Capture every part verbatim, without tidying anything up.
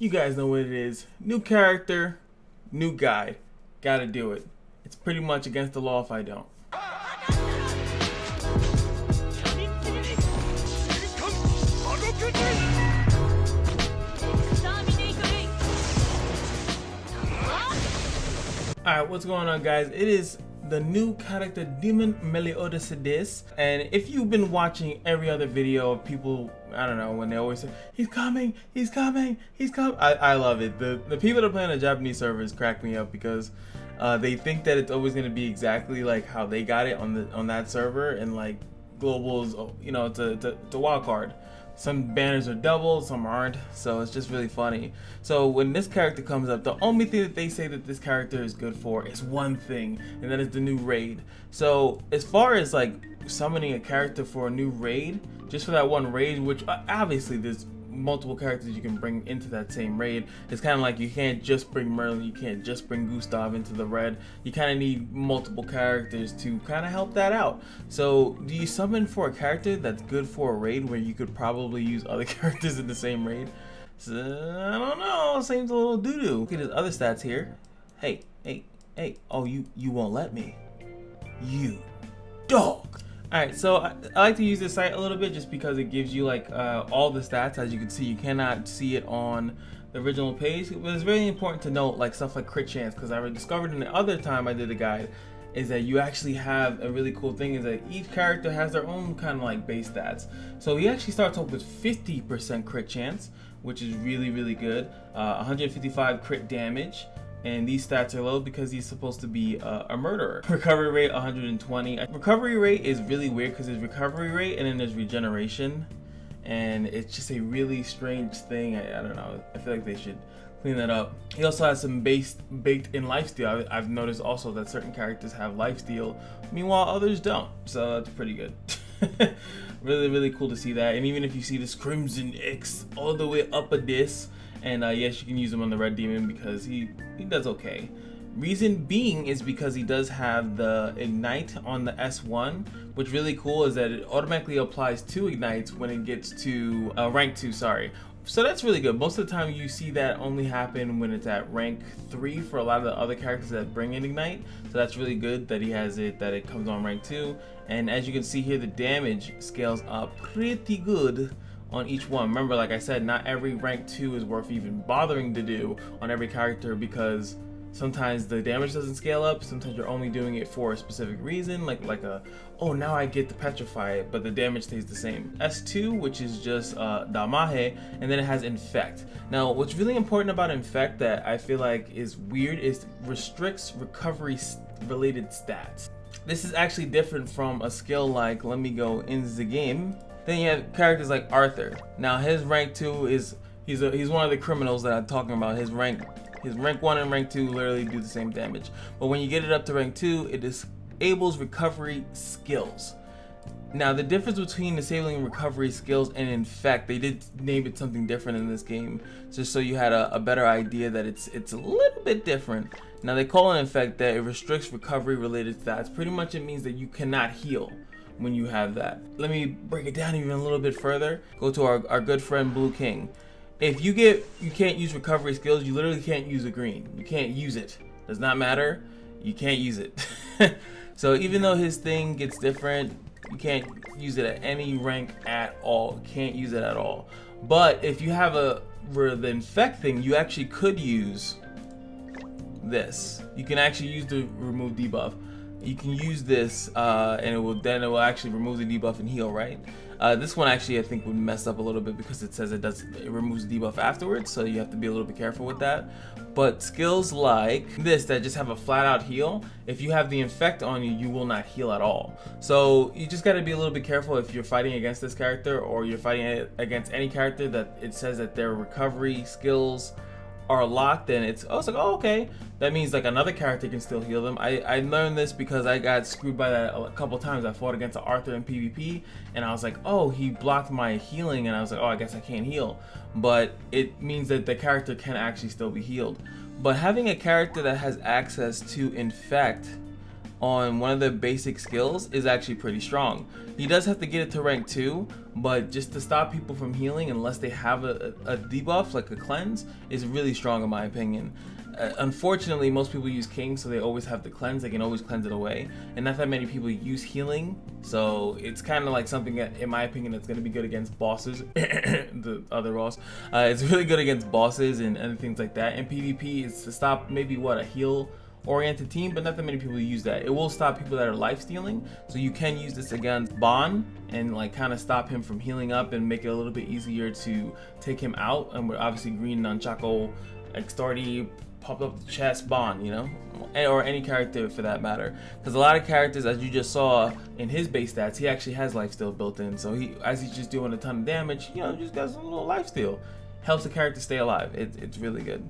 You guys know what it is. New character, new guide. Gotta do it. It's pretty much against the law if I don't. Alright, what's going on, guys? It is the new character Demon Meliodas, and if you've been watching every other video of people, I don't know, when they always say he's coming, he's coming, he's coming, I, I love it. The the people that play on the Japanese servers crack me up because uh, they think that it's always going to be exactly like how they got it on the on that server, and like globals, you know, it's a, it's a, it's a wild card. Some banners are double, some aren't, so it's just really funny. So when this character comes up, the only thing that they say that this character is good for is one thing, and that is the new raid. So as far as like summoning a character for a new raid, just for that one raid, which obviously there's multiple characters you can bring into that same raid. It's kind of like you can't just bring Merlin, you can't just bring Gustav into the red. You kind of need multiple characters to kind of help that out. So do you summon for a character that's good for a raid where you could probably use other characters in the same raid? So, I don't know, seems a little doo-doo. Look at his other stats here. Hey, hey, hey, oh, you, you won't let me. You dog. Alright, so I, I like to use this site a little bit just because it gives you like uh, all the stats. As you can see, you cannot see it on the original page, but it's really important to note like stuff like crit chance, because I discovered in the other time I did a guide is that you actually have a really cool thing is that each character has their own kind of like base stats. So he actually starts off with fifty percent crit chance, which is really, really good, uh, one hundred fifty-five crit damage. And these stats are low because he's supposed to be uh, a murderer. Recovery rate one hundred twenty. Recovery rate is really weird because there's recovery rate and then there's regeneration. And it's just a really strange thing. I, I don't know. I feel like they should clean that up. He also has some base, baked in lifesteal. I, I've noticed also that certain characters have lifesteal. Meanwhile, others don't. So that's pretty good. Really, really cool to see that. And even if you see this Crimson X all the way up a disc. And uh, yes, you can use him on the Red Demon because he, he does okay. Reason being is because he does have the Ignite on the S one, which really cool is that it automatically applies two Ignites when it gets to uh, rank two, sorry. So that's really good. Most of the time you see that only happen when it's at rank three for a lot of the other characters that bring in Ignite. So that's really good that he has it, that it comes on rank two. And as you can see here, the damage scales up pretty good on each one. Remember, like I said, not every rank two is worth even bothering to do on every character because sometimes the damage doesn't scale up, sometimes you're only doing it for a specific reason, like like a, oh, now I get to petrify it, but the damage stays the same. S two, which is just uh, Damahe, and then it has Infect. Now, what's really important about Infect that I feel like is weird is restricts recovery-related stats. This is actually different from a skill like, let me go in the game. Then you have characters like Arthur. Now his rank two is he's a, he's one of the criminals that I'm talking about. His rank his rank one and rank two literally do the same damage. But when you get it up to rank two, it disables recovery skills. Now the difference between disabling recovery skills and Infect, they did name it something different in this game, just so you had a, a better idea that it's it's a little bit different. Now they call it Infect that it restricts recovery related stats. Pretty much it means that you cannot heal when you have that. Let me break it down even a little bit further. Go to our, our good friend Blue King. If you get, you can't use recovery skills, you literally can't use a green. You can't use it. Does not matter. You can't use it. So even though his thing gets different, you can't use it at any rank at all. Can't use it at all. But if you have a, for the Infect thing, you actually could use this. You can actually use the remove debuff. You can use this uh, and it will then it will actually remove the debuff and heal, right? Uh, this one actually I think would mess up a little bit because it says it does it removes debuff afterwards, so you have to be a little bit careful with that. But skills like this that just have a flat out heal, if you have the Infect on you, you will not heal at all. So you just got to be a little bit careful if you're fighting against this character or you're fighting against any character that it says that their recovery skills are locked, and it's, oh, it's like, oh, okay, that means like another character can still heal them. I, I learned this because I got screwed by that a couple times. I fought against Arthur in PvP and I was like, oh, he blocked my healing, and I was like, oh, I guess I can't heal, but it means that the character can actually still be healed. But having a character that has access to Infect on one of the basic skills is actually pretty strong. He does have to get it to rank two, but just to stop people from healing unless they have a, a debuff like a cleanse is really strong in my opinion. Uh, unfortunately, most people use King, so they always have the cleanse. They can always cleanse it away, and not that many people use healing, so it's kind of like something that, in my opinion, that's going to be good against bosses. The other boss, uh, it's really good against bosses and, and things like that. And PvP is to stop maybe what a heal oriented team, but not that many people use that. It will stop people that are life stealing, so you can use this against Bond and like kind of stop him from healing up and make it a little bit easier to take him out. And we're obviously green nunchaku, X thirty, pop up the chest, Bond, you know, or any character for that matter, because a lot of characters, as you just saw in his base stats, he actually has lifesteal built in, so he, as he's just doing a ton of damage, you know, just got some little lifesteal, helps the character stay alive. It, it's really good.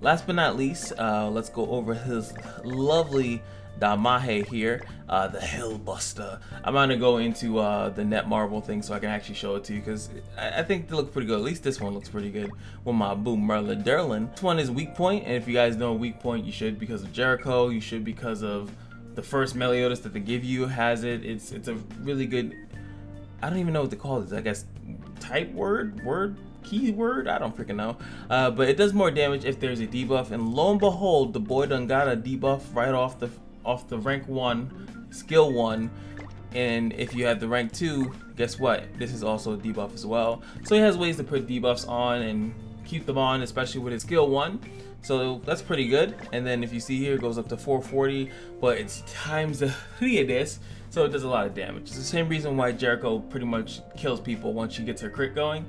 Last but not least, uh, let's go over his lovely Damahe here, uh, the Hellbuster. I'm gonna go into uh, the net marble thing so I can actually show it to you, because I, I think they look pretty good. At least this one looks pretty good with my boo Merlin Derlin. This one is weak point, and if you guys know weak point, you should because of Jericho, you should because of the first Meliodas that they give you has it. It's it's a really good. I don't even know what to call this. I guess type word word. keyword, I don't freaking know, uh, but it does more damage if there's a debuff, and lo and behold, the boy done got a debuff right off the off the rank one skill one, and if you have the rank two, guess what, this is also a debuff as well. So he has ways to put debuffs on and keep them on, especially with his skill one, so that's pretty good. And then if you see here, it goes up to four forty, but it's times the three of this, so it does a lot of damage. It's the same reason why Jericho pretty much kills people once she gets her crit going.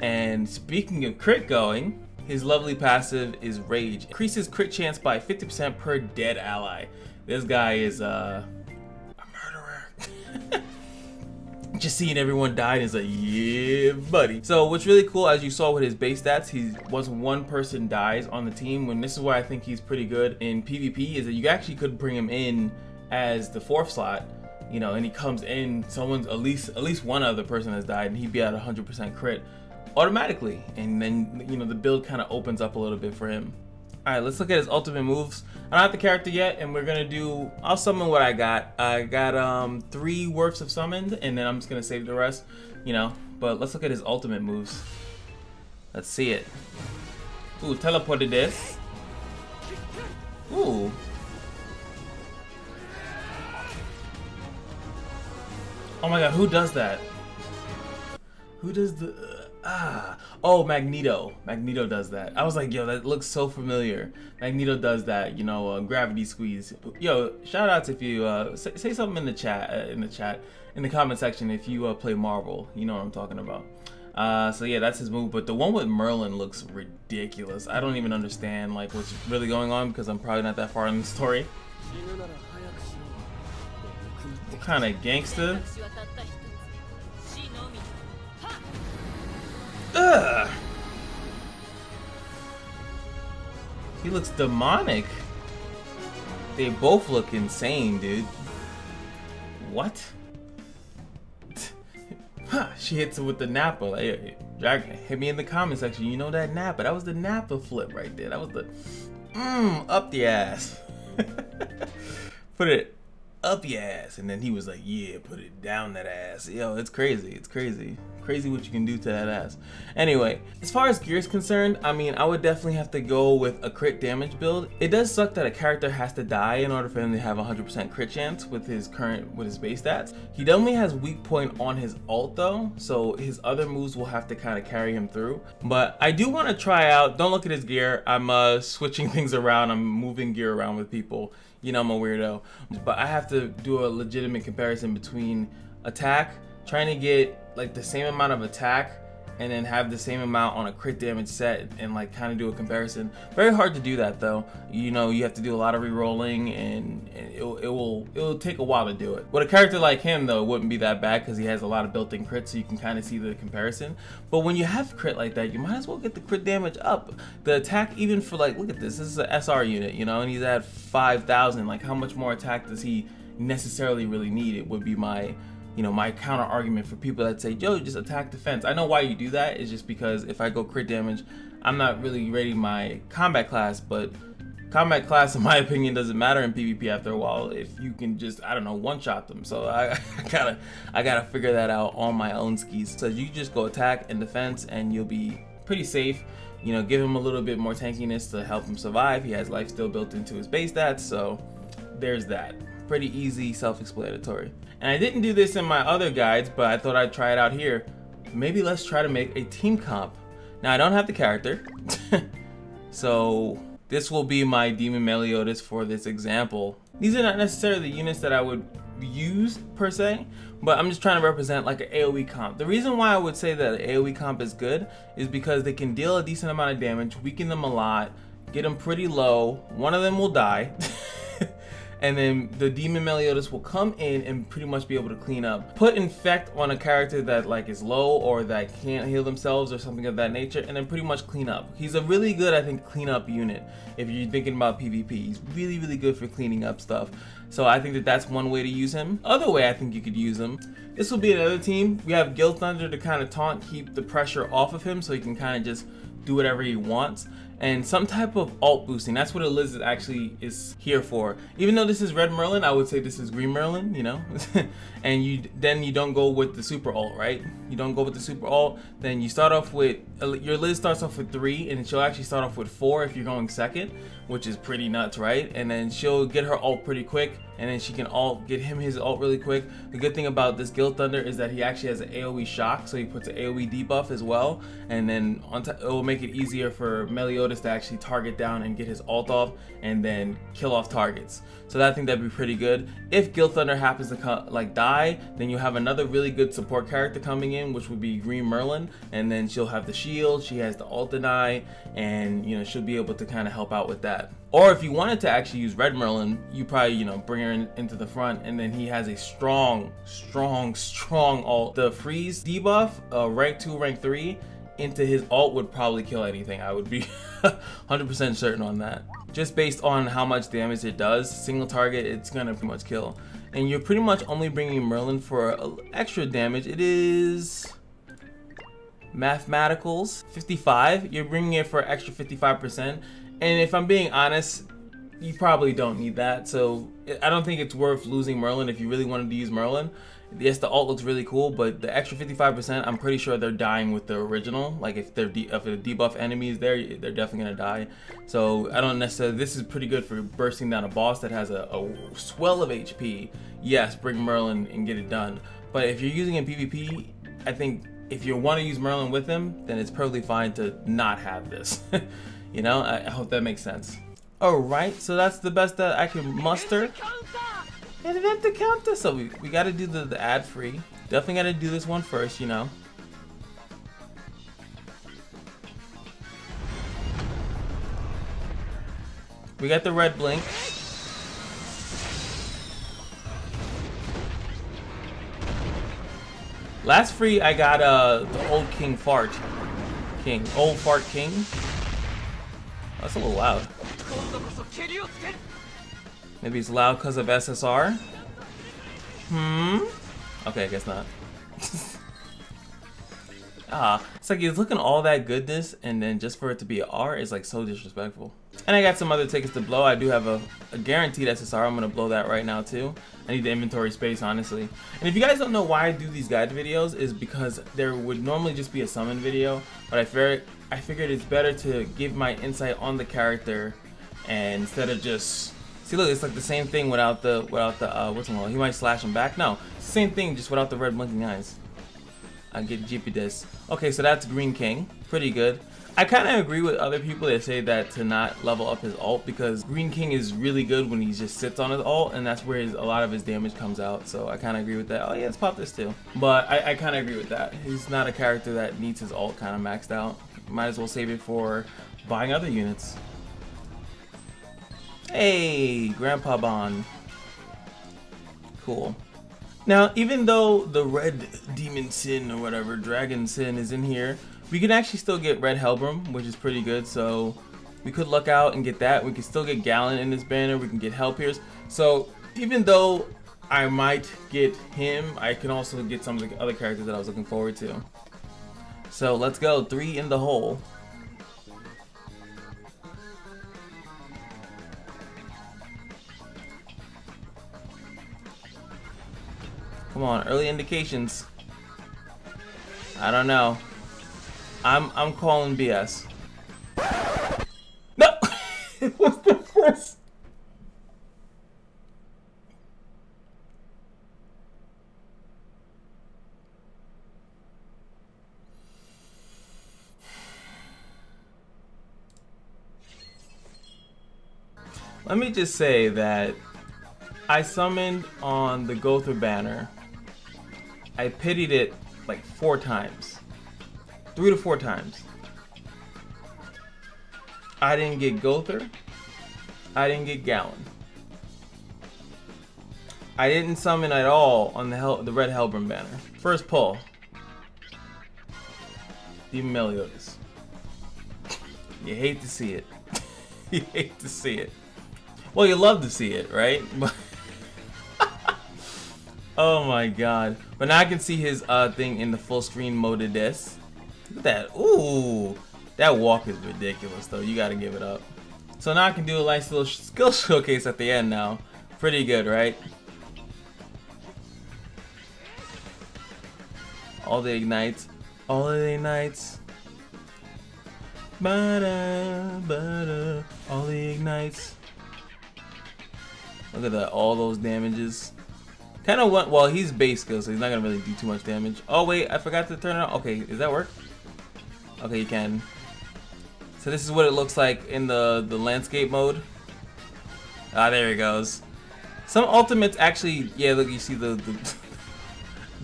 And speaking of crit going, his lovely passive is Rage. Increases crit chance by fifty percent per dead ally. This guy is uh, a murderer. Just seeing everyone die is like, yeah, buddy. So what's really cool, as you saw with his base stats, he was one person dies on the team. When this is why I think he's pretty good in PvP, is that you actually could bring him in as the fourth slot. You know, and he comes in, someone's at least at least one other person has died, and he'd be at one hundred percent crit automatically, and then, you know, the build kind of opens up a little bit for him. All right, let's look at his ultimate moves. I don't have the character yet, and we're gonna do, I'll summon what I got. I got um three worths of summoned, and then I'm just gonna save the rest, you know, but let's look at his ultimate moves. Let's see it. Ooh, teleported this. Ooh. Oh my god, who does that? Who does the... Ah, oh, Magneto. Magneto does that. I was like, yo, that looks so familiar. Magneto does that, you know, uh, gravity squeeze. Yo, shout outs if you, uh, say, say something in the chat, uh, in the chat, in the comment section if you uh, play Marvel. You know what I'm talking about. Uh, so yeah, that's his move, but the one with Merlin looks ridiculous. I don't even understand, like, what's really going on because I'm probably not that far in the story. What kind of gangster? Ugh. He looks demonic. They both look insane, dude. What? Huh, she hits it with the Nappa. Hey, Dragon, hit me in the comment section. You know that Nappa. That was the Nappa flip right there. That was the mmm up the ass. Put it up your ass, and then he was like, yeah, put it down that ass. Yo, it's crazy. It's crazy crazy what you can do to that ass. Anyway, as far as gear is concerned, I mean, I would definitely have to go with a crit damage build. It does suck that a character has to die in order for him to have one hundred percent crit chance with his current with his base stats. He definitely has weak point on his ult though, so his other moves will have to kind of carry him through. But I do want to try out, don't look at his gear, I'm uh switching things around, I'm moving gear around with people. You know, I'm a weirdo, but I have to do a legitimate comparison between attack, trying to get like the same amount of attack and then have the same amount on a crit damage set, and like kind of do a comparison. Very hard to do that though. You know, you have to do a lot of re-rolling, and, and it, it will it will take a while to do it. With a character like him though, it wouldn't be that bad because he has a lot of built-in crits, so you can kind of see the comparison. But when you have crit like that, you might as well get the crit damage up. The attack, even for like, look at this, this is an S R unit, you know, and he's at five thousand. Like, how much more attack does he necessarily really need? It would be my you know, my counter argument for people that say, yo, just attack defense. I know why you do that, is just because if I go crit damage, I'm not really rating my combat class, but Combat class, in my opinion, doesn't matter in PvP after a while if you can just, I don't know, one-shot them. So I, I gotta I gotta figure that out on my own skis. So you just go attack and defense and you'll be pretty safe. You know, give him a little bit more tankiness to help him survive. He has life still built into his base stats, so there's that. Pretty easy, self-explanatory. And I didn't do this in my other guides, but I thought I'd try it out here. Maybe let's try to make a team comp. Now, I don't have the character, so this will be my Demon Meliodas for this example. These are not necessarily the units that I would use per se, but I'm just trying to represent like an AoE comp. The reason why I would say that an AoE comp is good is because they can deal a decent amount of damage, weaken them a lot, get them pretty low, one of them will die, and then the Demon Meliodas will come in and pretty much be able to clean up. Put Infect on a character that like is low or that can't heal themselves or something of that nature, and then pretty much clean up. He's a really good, I think, clean up unit if you're thinking about PvP. He's really, really good for cleaning up stuff. So I think that that's one way to use him. Other way I think you could use him. This will be another team. We have Gilthunder to kind of taunt, keep the pressure off of him so he can kind of just do whatever he wants, and some type of alt boosting. That's what Elizabeth actually is here for. Even though this is Red Merlin, I would say this is Green Merlin, you know? And you then you don't go with the super alt, right? You don't go with the super alt, then you start off with, your Liz starts off with three, and she'll actually start off with four if you're going second, which is pretty nuts, right? And then she'll get her alt pretty quick, and then she can alt, get him his alt really quick. The good thing about this Gilthunder is that he actually has an AoE shock, so he puts an AoE debuff as well, and then on it will make it easier for Meliodas to actually target down and get his ult off and then kill off targets. So that, I think that'd be pretty good. If Gilthunder happens to come, like die, then you have another really good support character coming in, which would be Green Merlin, and then she'll have the shield, she has the ult deny, and you know she'll be able to kind of help out with that. Or if you wanted to actually use Red Merlin, you probably, you know, bring her in, into the front, and then he has a strong, strong, strong ult. The freeze debuff, uh, rank two, rank three. Into his alt would probably kill anything. I would be one hundred percent certain on that. Just based on how much damage it does, single target, it's gonna pretty much kill. And you're pretty much only bringing Merlin for a, a extra damage. It is mathematicals, fifty-five. You're bringing it for extra fifty-five percent. And if I'm being honest, you probably don't need that. So I don't think it's worth losing Merlin if you really wanted to use Merlin. Yes, the alt looks really cool, but the extra fifty-five percent, I'm pretty sure they're dying with the original. Like if they're de if the debuff enemy is there, they're definitely gonna die. So I don't necessarily, this is pretty good for bursting down a boss that has a, a swell of H P. Yes, bring Merlin and get it done. But if you're using in PvP, I think if you want to use Merlin with him, then it's perfectly fine to not have this. You know, I, I hope that makes sense. All right, so that's the best that I can muster. And then the counter, so we, we gotta do the, the ad free. Definitely gotta do this one first, you know. We got the red blink. Last free, I got uh the old King Fart King, old Fart King. That's a little loud. Maybe it's loud because of S S R? Hmm? Okay, I guess not. Ah, it's like he's looking all that goodness, and then just for it to be an R is like so disrespectful. And I got some other tickets to blow. I do have a, a guaranteed S S R. I'm gonna blow that right now too. I need the inventory space, honestly. And if you guys don't know why I do these guide videos, is because there would normally just be a summon video, but I, figured, I figured it's better to give my insight on the character and instead of just... See, look, it's like the same thing without the, without the, uh, what's it called? He might slash him back. No, same thing, just without the red blinking eyes. I get G P D S. Okay, so that's Green King. Pretty good. I kind of agree with other people that say that to not level up his ult because Green King is really good when he just sits on his ult, and that's where his, a lot of his damage comes out. So I kind of agree with that. Oh yeah, let's pop this too. But I, I kind of agree with that. He's not a character that needs his ult kind of maxed out. Might as well save it for buying other units. Hey, Grandpa Bond. Cool. Now, even though the Red Demon Sin or whatever, Dragon Sin is in here, we can actually still get Red Helbram, which is pretty good. So we could luck out and get that. We can still get Gallon in this banner. We can get Hellpiers. So even though I might get him, I can also get some of the other characters that I was looking forward to. So let's go. Three in the hole. Come on, early indications. I don't know. I'm I'm calling B S. No! It was the first. Let me just say that I summoned on the Gother banner. I pitied it like four times. Three to four times. I didn't get Gother. I didn't get Gallon. I didn't summon at all on the Hel the Red Helbram banner. First pull. Demon Meliodas. You hate to see it. You hate to see it. Well, you love to see it, right? Oh my god. But now I can see his uh, thing in the full screen mode of this. Look at that. Ooh. That walk is ridiculous, though. You gotta give it up. So now I can do a nice little skill showcase at the end now. Pretty good, right? All the ignites. All the ignites. Ba-da, ba-da. All the ignites. Look at that, all those damages. Kind of went, well, he's base skill, so he's not gonna really do too much damage. Oh wait, I forgot to turn it on. Okay, does that work? Okay, you can. So this is what it looks like in the, the landscape mode. Ah, there he goes. Some ultimates actually, yeah, look, you see the, the,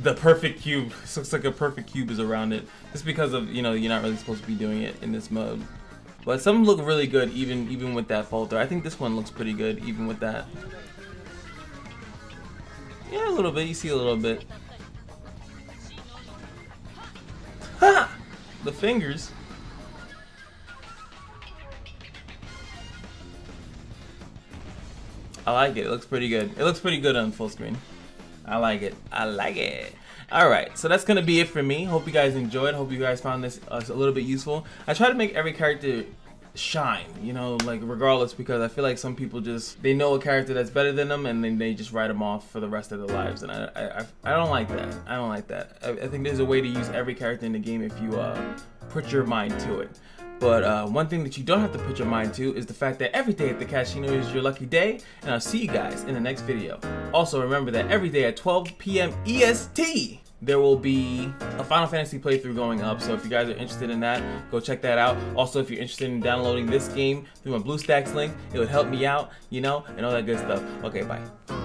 the perfect cube. This looks like a perfect cube is around it. Just because of, you know, you're not really supposed to be doing it in this mode. But some look really good, even even with that falter. I think this one looks pretty good, even with that. Yeah, a little bit. You see a little bit. Ha! The fingers. I like it. It looks pretty good. It looks pretty good on full screen. I like it. I like it. Alright, so that's going to be it for me. Hope you guys enjoyed. Hope you guys found this uh, a little bit useful. I try to make every character shine, you know, like regardless, because I feel like some people just, they know a character that's better than them and then they just write them off for the rest of their lives. And I, I, I don't like that. I don't like that. I, I think there's a way to use every character in the game if you uh, put your mind to it. But uh, one thing that you don't have to put your mind to is the fact that every day at the casino is your lucky day, and I'll see you guys in the next video. Also, remember that every day at twelve P M E S T, there will be a Final Fantasy playthrough going up, so if you guys are interested in that, go check that out. Also, if you're interested in downloading this game through my BlueStacks link, it would help me out, you know, and all that good stuff. Okay, bye.